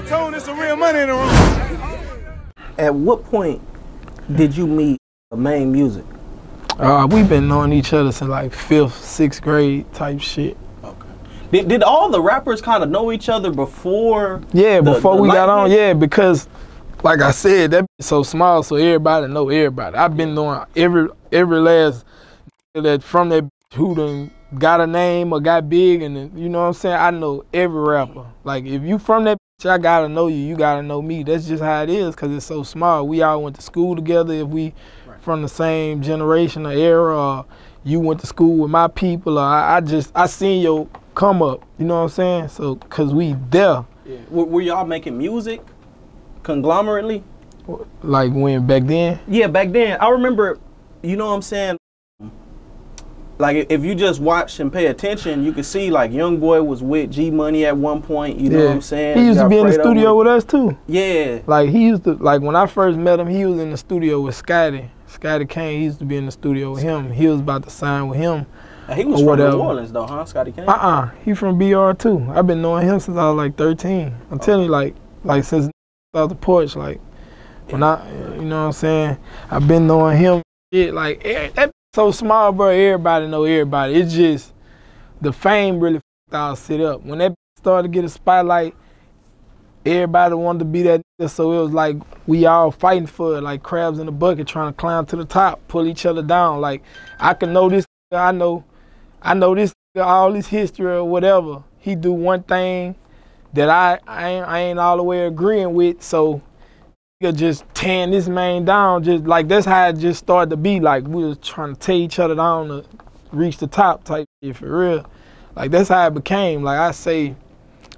that tone, there's some real money in the room. At what point did you meet Main Music? We've been knowing each other since like 5th, 6th grade type shit. Did all the rappers kind of know each other before? Yeah, before we got on, yeah, because like I said, that bitch so small, so everybody know everybody. I've been knowing every last that from that bitch who done got a name or got big, and then, you know what I'm saying? I know every rapper. Like, if you from that bitch, I gotta know you, you gotta know me. That's just how it is, because it's so small. We all went to school together. If we from the same generation or era, or you went to school with my people, or I seen your come up, you know what I'm saying? So, cause we there. Yeah. Were y'all making music conglomerately? Like when, back then? Yeah, back then. I remember, you know what I'm saying? Like if you just watch and pay attention, you could see like Young Boy was with G Money at one point, you know what I'm saying? He used to be in the studio with us too. Yeah. Like he used to, like when I first met him, he was in the studio with Scotty. Scotty Kane, he used to be in the studio with him. He was about to sign with him. He was from New Orleans though, huh? Scotty Kane? He from BR too. I've been knowing him since I was like 13. I'm telling you, like since out the porch, like when I, you know what I'm saying? I've been knowing him. Shit, like that so small, bro. Everybody know everybody. It's just the fame really f***ed all sit up. When that started to get a spotlight, everybody wanted to be that. So it was like we all fighting for it, like crabs in a bucket, trying to climb to the top, pull each other down. Like I can know this. I know this, all this history or whatever. He do one thing that I ain't all the way agreeing with, so just tearing this man down, just like that's how it just started to be. Like we was trying to tear each other down to reach the top type shit for real. Like that's how it became. Like I say,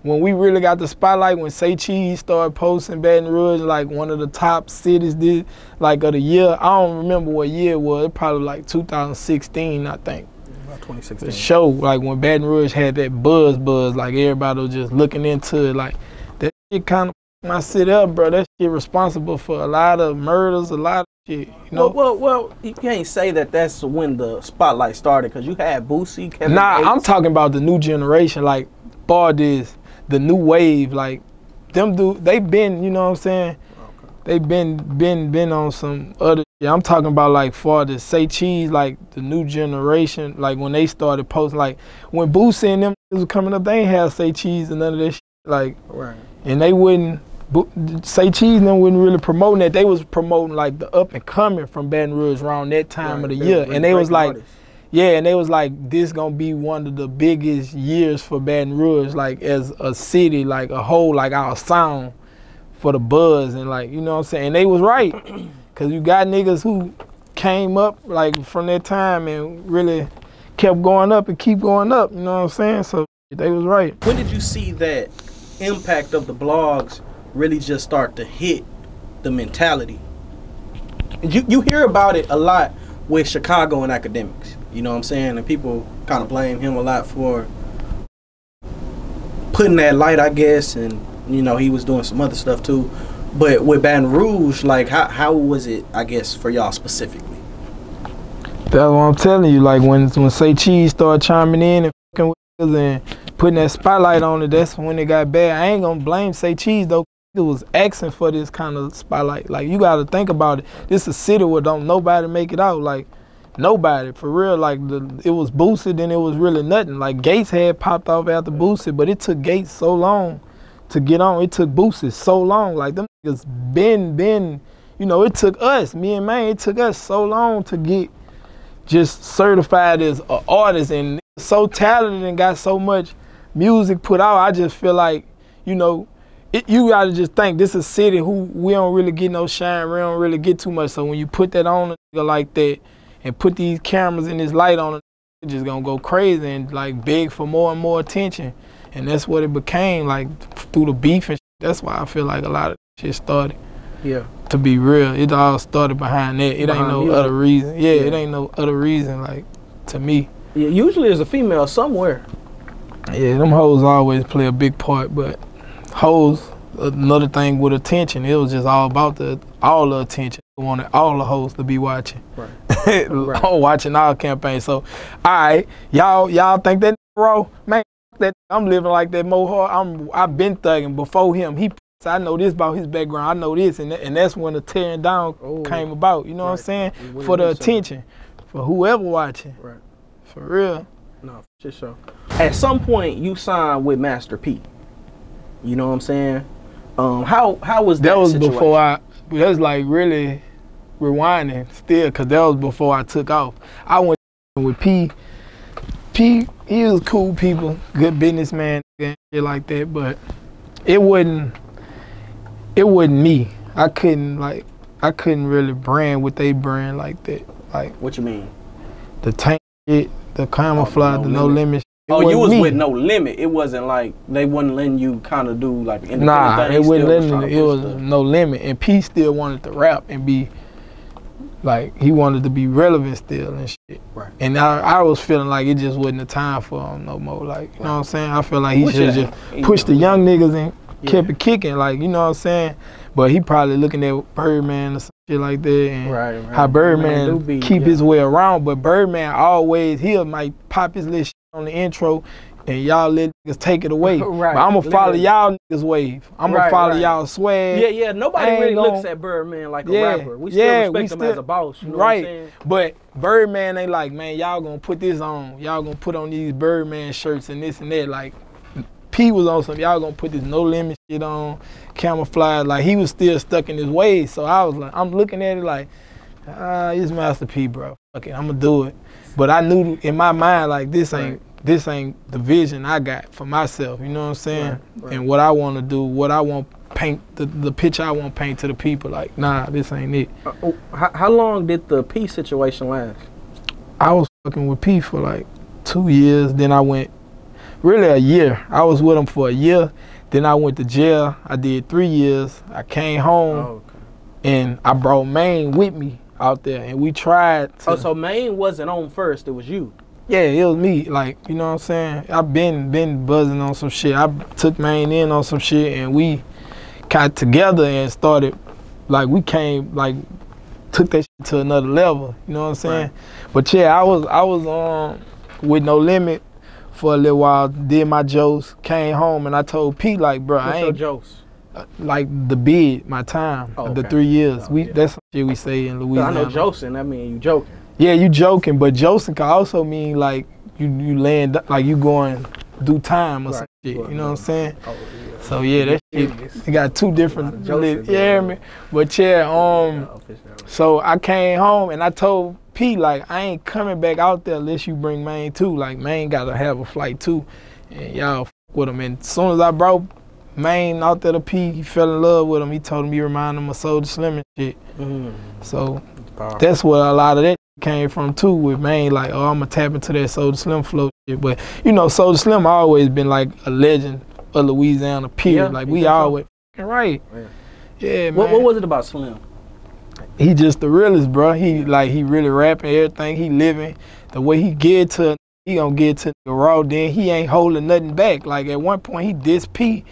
when we really got the spotlight, when Say Cheese started posting Baton Rouge, like one of the top cities did, like of the year. I don't remember what year it was. It probably like 2016, I think. About 2016. The show, like when Baton Rouge had that buzz, like everybody was just looking into it. Like that shit kind of my city up, bro. That shit responsible for a lot of murders, a lot of shit. You know? Well, you can't say that that's when the spotlight started, because you had Boosie, Kevin Gates. I'm talking about the new generation, like bar this. The new wave, like them dude, they've been, you know what I'm saying? Okay. They've been on some other. Yeah, I'm talking about like for the Say Cheese, like the new generation, like when they started posting, like when Boosie and them was coming up, they ain't have Say Cheese and none of that shit, like, right. And they wouldn't Say Cheese and them wouldn't really promoting that. They was promoting like the up and coming from Baton Rouge around that time of the year, and they was like. Artists. Yeah, and they was like, this gonna be one of the biggest years for Baton Rouge, like as a city, like a whole, like our sound for the buzz and like, you know what I'm saying? And they was right, because you got niggas who came up like from that time and really kept going up and keep going up, you know what I'm saying? So they was right. When did you see that impact of the blogs really just start to hit the mentality? You hear about it a lot with Chicago and academics. You know what I'm saying? And people kind of blame him a lot for putting that light, I guess, and, you know, he was doing some other stuff too. But with Baton Rouge, like, how was it, I guess, for y'all specifically? That's what I'm telling you. Like, when Say Cheese started chiming in and fucking with us and putting that spotlight on it, that's when it got bad. I ain't going to blame Say Cheese, though. It was asking for this kind of spotlight. Like, you got to think about it. This is a city where don't nobody make it out, like. Nobody, for real, like, it was Boosie, then it was really nothing. Like, Gates had popped off after Boosie, but it took Gates so long to get on. It took Boosie so long. Like, them niggas been, you know, it took us, me and Maine, it took us so long to get just certified as an artist. And so talented and got so much music put out, I just feel like, you know, you got to just think, this is a city who we don't really get no shine, we don't really get too much. So when you put that on a nigga like that, and put these cameras and this light on it, just gonna go crazy and like beg for more and more attention. And that's what it became, like through the beef and shit. That's why I feel like a lot of shit started. Yeah. To be real, it all started behind that. It ain't no other reason. Yeah, it ain't no other reason, like, to me. Yeah, usually there's a female somewhere. Yeah, them hoes always play a big part, but hoes, another thing with attention, it was just all about all the attention. I wanted all the hoes to be watching. Right. Right. Watching our campaign. So, all right, y'all think that raw man? That I'm living like that mohawk. I've been thugging before him. He So I know this about his background, I know this, and that's when the tearing down came about, you know what I'm saying? For the attention, for whoever watching, for real. No, just so. At some point, you signed with Master P, you know what I'm saying? How was that situation? Before that was like really rewinding still, because that was before I took off. I went with P. P, he was cool people, good businessman and shit like that, but it wasn't me. I couldn't really brand what they brand like that. Like what you mean? The tank shit, the camouflage, the No Limit. Oh, you was with No Limit. It wasn't like they wasn't letting you kind of do like independent thing. Nah, it wasn't letting it. It was No Limit, and P still wanted to rap and be like he wanted to be relevant still and shit. Right. And I was feeling like it just wasn't the time for him no more. Like you know what I'm saying? I feel like he should just push the young niggas and kept it kicking. Like you know what I'm saying? But he probably looking at Birdman or some shit like that, and how Birdman keep his way around. But Birdman always he'll might pop his little shit on the intro, and y'all let niggas take it away. But I'm gonna follow y'all niggas wave. I'm gonna follow y'all swag. Yeah, yeah. Nobody really looks at Birdman like a rapper. We still respect him as a boss. You know what I'm saying? But Birdman, they like, man, y'all gonna put this on. Y'all gonna put on these Birdman shirts and this and that. Like P was on some. Y'all gonna put this No Limit shit on, camouflage. Like he was still stuck in his ways. So I was like, I'm looking at it like, it's Master P, bro. Fuck it, I'm gonna do it. But I knew in my mind like this ain't the vision I got for myself, you know what I'm saying? And what I want to do, what I want paint, the picture I want paint to the people, like, nah, this ain't it. How long did the P situation last? I was fucking with P for like 2 years, then I went, really a year. I was with him for a year, then I went to jail, I did 3 years, I came home, and I brought Maine with me out there, and we tried to... Oh, so Maine wasn't on first, it was you? Yeah, it was me, like, you know what I'm saying? I've been buzzing on some shit. I took Maine in on some shit, and we got together and started, like, we came, like, took that shit to another level, you know what I'm saying? But yeah, I was with No Limit for a little while, did my jokes, came home, and I told Pete, like, bro, I ain't... What's your jokes? Like the bid, my time, the 3 years. That's some shit we say in Louisiana. I know Joseph, I mean, you joking. Yeah, you joking, but Joseph can also mean like you land, like you going do time or some shit. You know what I'm saying? So yeah, that shit. You got two different. Joseph, man. But yeah, so I came home and I told P like I ain't coming back out there unless you bring Maine too. Like Maine gotta have a flight too, and y'all with him. And as soon as I brought Maine out there to P, he fell in love with him. He told him he reminded him of Soulja Slim and shit. So that's where a lot of that came from too with Maine. Like, oh, I'm gonna tap into that Soulja Slim flow shit. But you know, Soulja Slim always been like a legend of Louisiana, period. Like we always man. What was it about Slim? He just the realest, bro. He really rapping everything. He living the way he get to. He gonna get to the raw. Then he ain't holding nothing back. Like at one point he dissed P.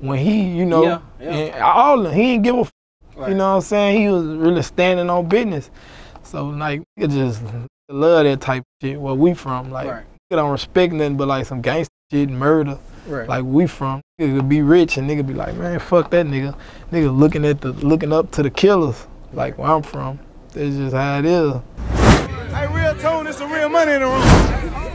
When he, you know, and all of, he didn't give a f, you know what I'm saying? He was really standing on business. So, like, nigga just love that type of shit where we from. Like, nigga don't respect nothing but, like, some gangster shit and murder. Like, we from. Nigga be rich and nigga be like, man, fuck that nigga. Nigga looking up to the killers. Like, where I'm from. That's just how it is. Hey, real tone, it's some real money in the room.